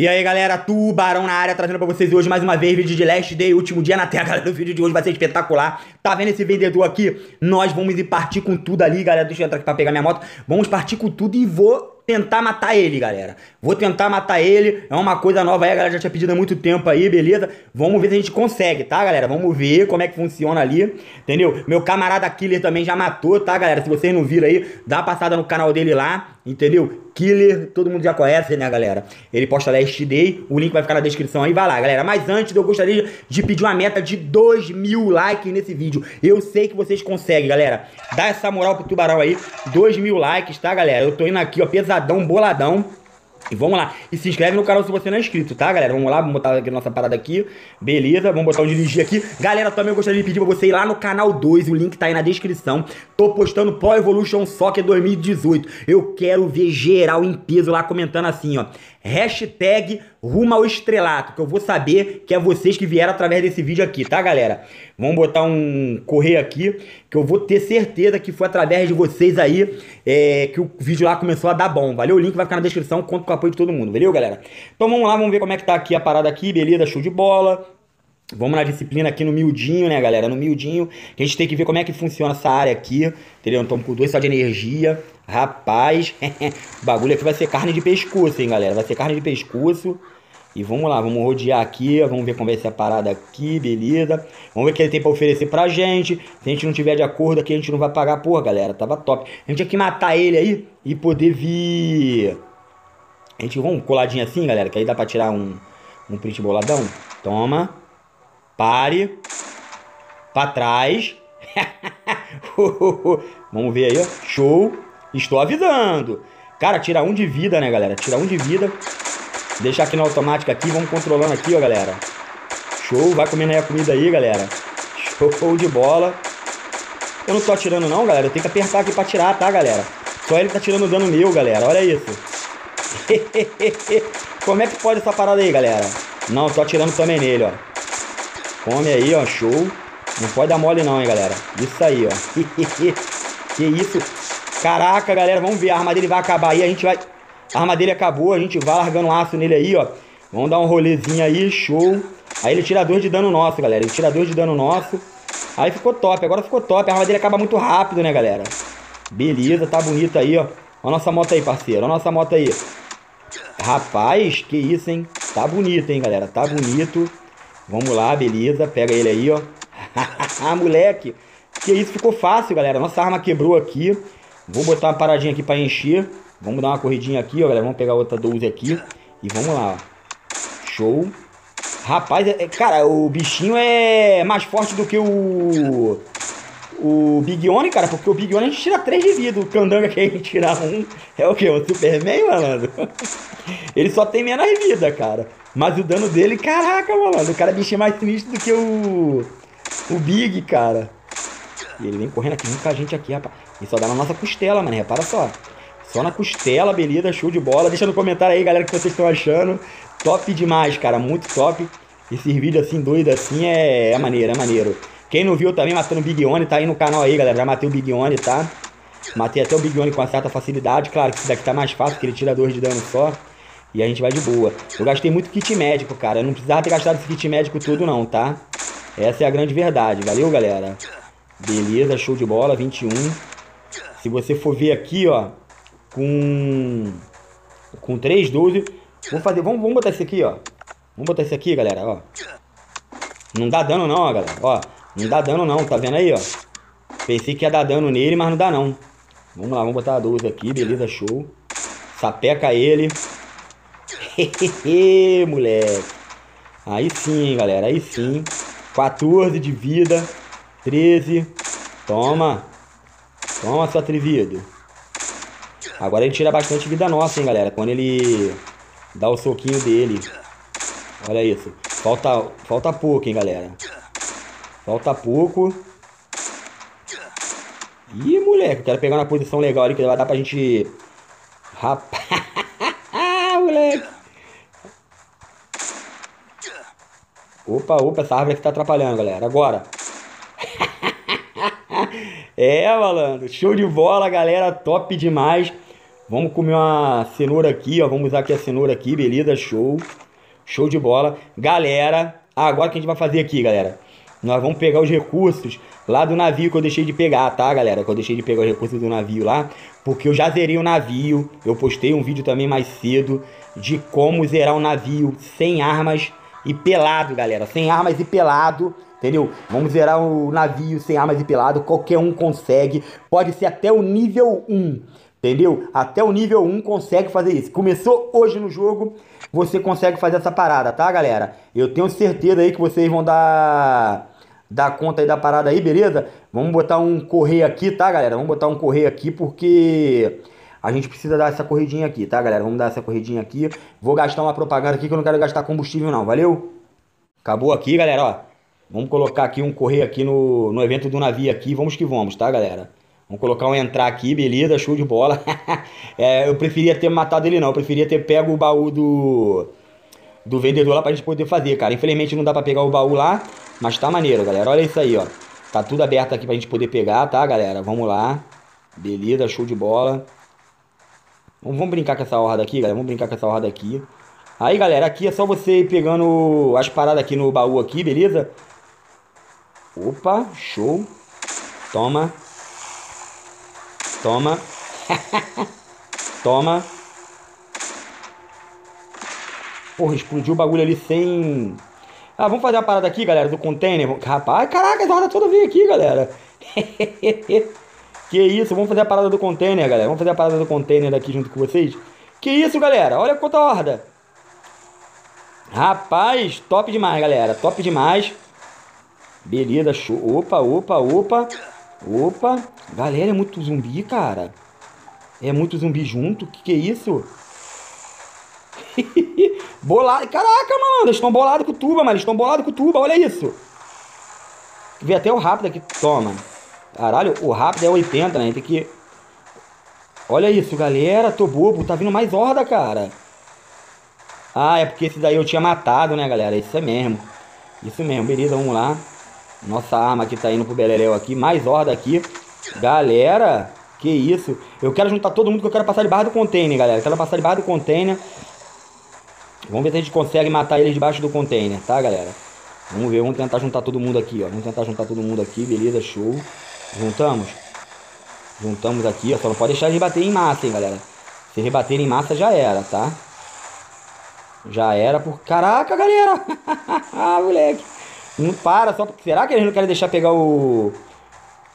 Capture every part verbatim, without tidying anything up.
E aí galera, Tubarão na área, trazendo pra vocês hoje mais uma vez vídeo de Last Day, último dia na Terra. Galera, o vídeo de hoje vai ser espetacular. Tá vendo esse vendedor aqui? Nós vamos ir partir com tudo ali, galera. Deixa eu entrar aqui pra pegar minha moto. Vamos partir com tudo e vou tentar matar ele, galera. Vou tentar matar ele. É uma coisa nova aí, a galera já tinha pedido há muito tempo aí, beleza? Vamos ver se a gente consegue, tá, galera? Vamos ver como é que funciona ali, entendeu? Meu camarada Killer também já matou, tá, galera? Se vocês não viram aí, dá uma passada no canal dele lá, entendeu? Killer, todo mundo já conhece, né, galera? Ele posta Last Day, o link vai ficar na descrição aí, vai lá, galera. Mas antes, eu gostaria de pedir uma meta de dois mil likes nesse vídeo. Eu sei que vocês conseguem, galera. Dá essa moral pro Tubarão aí, dois mil likes, tá, galera? Eu tô indo aqui, ó, pesadão, boladão. E vamos lá. E se inscreve no canal se você não é inscrito, tá, galera? Vamos lá, vamos botar aqui a nossa parada aqui. Beleza, vamos botar o dirigir aqui. Galera, também eu gostaria de pedir pra você ir lá no canal dois, o link tá aí na descrição. Tô postando Pro Evolution Soccer dois mil e dezoito. Eu quero ver geral em peso lá comentando assim, ó. Hashtag rumo ao estrelato, que eu vou saber que é vocês que vieram através desse vídeo aqui, tá, galera? Vamos botar um correr aqui, que eu vou ter certeza que foi através de vocês aí é, que o vídeo lá começou a dar bom, valeu? O link vai ficar na descrição, conto com o apoio de todo mundo, valeu, galera? Então vamos lá, vamos ver como é que tá aqui a parada aqui, beleza? Show de bola. Vamos na disciplina aqui no miudinho, né, galera? No miudinho, que a gente tem que ver como é que funciona essa área aqui, entendeu? Então, com dois só de energia, rapaz, o bagulho aqui vai ser carne de pescoço, hein, galera? Vai ser carne de pescoço. E vamos lá, vamos rodear aqui, vamos ver como vai ser a parada aqui, beleza? Vamos ver o que ele tem pra oferecer pra gente. Se a gente não tiver de acordo aqui, a gente não vai pagar. Porra, galera, tava top. A gente tinha que matar ele aí e poder vir... A gente... Vamos coladinho assim, galera, que aí dá pra tirar um, um print boladão. Toma. Pare. Pra trás. Vamos ver aí, ó. Show. Estou avisando. Cara, tira um de vida, né, galera? Tira um de vida. Deixar aqui na automática aqui. Vamos controlando aqui, ó, galera. Show. Vai comendo aí a comida aí, galera. Show de bola. Eu não tô atirando não, galera. Eu tenho que apertar aqui pra tirar, tá, galera? Só ele tá tirando dano meu, galera. Olha isso. Como é que pode essa parada aí, galera? Não, eu tô atirando também nele, ó. Come aí, ó, show. Não pode dar mole não, hein, galera. Isso aí, ó. Que isso. Caraca, galera, vamos ver. A arma dele vai acabar aí, a gente vai... A arma dele acabou, a gente vai largando um aço nele aí, ó. Vamos dar um rolezinho aí, show. Aí ele tira dois de dano nosso, galera. Ele tira dois de dano nosso. Aí ficou top, agora ficou top. A arma dele acaba muito rápido, né, galera? Beleza, tá bonito aí, ó. Olha a nossa moto aí, parceiro. Olha a nossa moto aí. Rapaz, que isso, hein. Tá bonito, hein, galera. Tá bonito. Vamos lá, beleza. Pega ele aí, ó. Ah, moleque. Que isso, ficou fácil, galera. Nossa arma quebrou aqui. Vou botar uma paradinha aqui pra encher. Vamos dar uma corridinha aqui, ó, galera. Vamos pegar outra doze aqui. E vamos lá, ó. Show. Rapaz, é, cara, o bichinho é mais forte do que o... O Big One, cara. Porque o Big One a gente tira três de vida. O Candango que a gente tira um. É o quê? O Superman, malandro? Ele só tem menos vida, cara. Mas o dano dele, caraca, mano. O cara é bichinho mais sinistro do que o... O Big, cara. E ele vem correndo aqui, vem com a gente aqui, rapaz. E só dá na nossa costela, mano. Repara só. Só na costela, beleza. Show de bola. Deixa no comentário aí, galera, o que vocês estão achando. Top demais, cara. Muito top. Esses vídeos assim, doido assim, é... É maneiro, é maneiro. Quem não viu também, matando o Big One, tá aí no canal aí, galera. Já matei o Big One, tá? Matei até o Big One com uma certa facilidade. Claro que esse daqui tá mais fácil, porque ele tira dois de dano só. E a gente vai de boa. Eu gastei muito kit médico, cara. Eu não precisava ter gastado esse kit médico todo não, tá? Essa é a grande verdade. Valeu, galera. Beleza, show de bola. vinte e um. Se você for ver aqui, ó. Com... Com três, doze. Vamos fazer... Vamos, vamos botar esse aqui, ó. Vamos botar esse aqui, galera, ó. Não dá dano não, ó, galera. Ó. Não dá dano não. Tá vendo aí, ó? Pensei que ia dar dano nele, mas não dá não. Vamos lá. Vamos botar a doze aqui. Beleza, show. Sapeca ele. Hehehe, moleque. Aí sim, hein, galera. Aí sim. quatorze de vida. treze. Toma. Toma, seu atrevido. Agora ele tira bastante vida nossa, hein, galera. Quando ele dá o soquinho dele. Olha isso. Falta, falta pouco, hein, galera. Falta pouco. Ih, moleque. Eu quero pegar uma posição legal ali que vai dar pra gente... Rapaz. Moleque. Opa, opa, essa árvore aqui tá atrapalhando, galera. Agora. É, malandro. Show de bola, galera. Top demais. Vamos comer uma cenoura aqui, ó. Vamos usar aqui a cenoura aqui, beleza? Show. Show de bola. Galera, agora o que a gente vai fazer aqui, galera? Nós vamos pegar os recursos lá do navio que eu deixei de pegar, tá, galera? Que eu deixei de pegar os recursos do navio lá, porque eu já zerei o navio. Eu postei um vídeo também mais cedo de como zerar um navio sem armas e pelado, galera. Sem armas e pelado, entendeu? Vamos zerar o navio sem armas e pelado. Qualquer um consegue. Pode ser até o nível um. Entendeu? Até o nível um consegue fazer isso. Começou hoje no jogo, você consegue fazer essa parada, tá, galera? Eu tenho certeza aí que vocês vão dar, dar conta aí da parada aí, beleza? Vamos botar um correr aqui, tá, galera? Vamos botar um correr aqui porque a gente precisa dar essa corridinha aqui, tá, galera? Vamos dar essa corridinha aqui. Vou gastar uma propaganda aqui que eu não quero gastar combustível não, valeu? Acabou aqui, galera, ó. Vamos colocar aqui um correr aqui no, no evento do navio aqui. Vamos que vamos, tá, galera? Vamos colocar um entrar aqui, beleza, show de bola. É, eu preferia ter matado ele não, eu preferia ter pego o baú do do vendedor lá pra gente poder fazer, cara. Infelizmente não dá pra pegar o baú lá, mas tá maneiro, galera. Olha isso aí, ó. Tá tudo aberto aqui pra gente poder pegar, tá, galera? Vamos lá. Beleza, show de bola. Vamos brincar com essa horda aqui, galera. Vamos brincar com essa horda aqui. Aí, galera, aqui é só você ir pegando as paradas aqui no baú aqui, beleza? Opa, show. Toma. Toma. Toma. Porra, explodiu o bagulho ali sem... Ah, vamos fazer a parada aqui, galera, do container. Rapaz, caraca, essa hora toda veio aqui, galera. Que isso, vamos fazer a parada do container, galera. Vamos fazer a parada do container aqui junto com vocês. Que isso, galera, olha quanta horda. Rapaz, top demais, galera, top demais. Beleza, show. Opa, opa, opa. Opa, galera, é muito zumbi, cara. É muito zumbi junto, que que é isso? Bolado, caraca, mano, eles estão bolados com o tuba, mano, eles estão bolados com o tuba, olha isso. Vê até o rápido aqui, toma. Caralho, o rápido é oitenta, né, tem que... Olha isso, galera, tô bobo, tá vindo mais horda, cara. Ah, é porque esse daí eu tinha matado, né, galera, isso é mesmo. Isso mesmo, beleza, vamos lá. Nossa arma aqui tá indo pro beleléu aqui. Mais horda aqui. Galera, que isso. Eu quero juntar todo mundo que eu quero passar debaixo do container, galera. Eu quero passar debaixo do container. Vamos ver se a gente consegue matar eles debaixo do container, tá, galera? Vamos ver, vamos tentar juntar todo mundo aqui, ó. Vamos tentar juntar todo mundo aqui, beleza, show. Juntamos. Juntamos aqui, ó. Só não pode deixar eles baterem em massa, hein, galera. Se eles baterem em massa já era, tá? Já era por... Caraca, galera. Ah, moleque. Não para, só porque... Será que eles não querem deixar pegar o...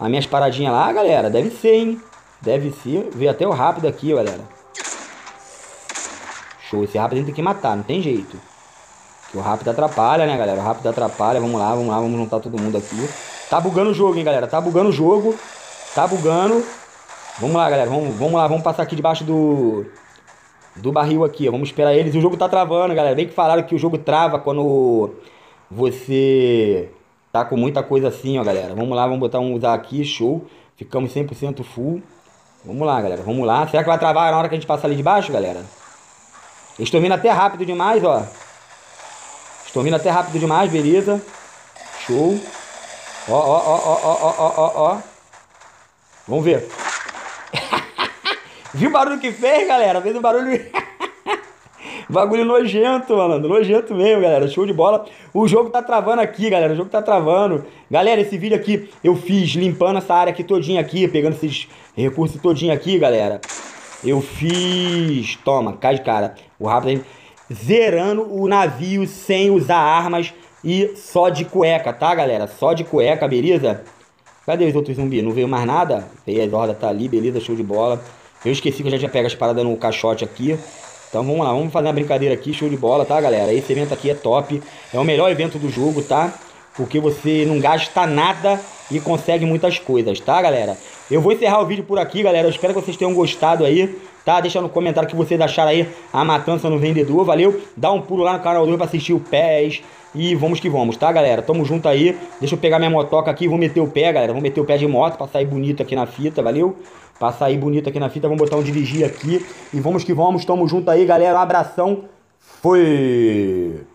As minhas paradinhas lá, galera? Deve ser, hein? Deve ser. Veio até o rápido aqui, galera. Show. Esse rápido a gente tem que matar, não tem jeito. Porque o rápido atrapalha, né, galera? O rápido atrapalha. Vamos lá, vamos lá. Vamos juntar todo mundo aqui. Tá bugando o jogo, hein, galera? Tá bugando o jogo. Tá bugando. Vamos lá, galera. Vamos, vamos lá. Vamos passar aqui debaixo do... Do barril aqui, ó. Vamos esperar eles. O jogo tá travando, galera. Bem que falaram que o jogo trava quando... Você tá com muita coisa assim, ó, galera. Vamos lá, vamos botar um usar aqui, show. Ficamos cem por cento full. Vamos lá, galera, vamos lá. Será que vai travar na hora que a gente passar ali de baixo, galera? Estou vindo até rápido demais, ó. Estou vindo até rápido demais, beleza. Show. Ó, ó, ó, ó, ó, ó, ó, ó. Vamos ver. Viu o barulho que fez, galera? Fez um barulho... Bagulho nojento, mano, nojento mesmo, galera, show de bola. O jogo tá travando aqui, galera, o jogo tá travando. Galera, esse vídeo aqui eu fiz limpando essa área aqui todinha aqui, pegando esses recursos todinho aqui, galera. Eu fiz... Toma, cai de cara. O rápido aí. Zerando o navio sem usar armas e só de cueca, tá, galera? Só de cueca, beleza? Cadê os outros zumbis? Não veio mais nada? A horda tá ali, beleza, show de bola. Eu esqueci que eu já tinha pego as paradas no caixote aqui. Então vamos lá, vamos fazer uma brincadeira aqui, show de bola, tá, galera? Esse evento aqui é top, é o melhor evento do jogo, tá? Porque você não gasta nada e consegue muitas coisas, tá, galera? Eu vou encerrar o vídeo por aqui, galera, eu espero que vocês tenham gostado aí, tá? Deixa no comentário o que vocês acharam aí, a matança no vendedor, valeu? Dá um pulo lá no canal dois pra assistir o P E S e vamos que vamos, tá, galera? Tamo junto aí, deixa eu pegar minha motoca aqui, vou meter o pé, galera, vou meter o pé de moto pra sair bonito aqui na fita, valeu? Passar aí bonito aqui na fita, vamos botar um dirigir aqui. E vamos que vamos, tamo junto aí, galera. Um abração. Fui!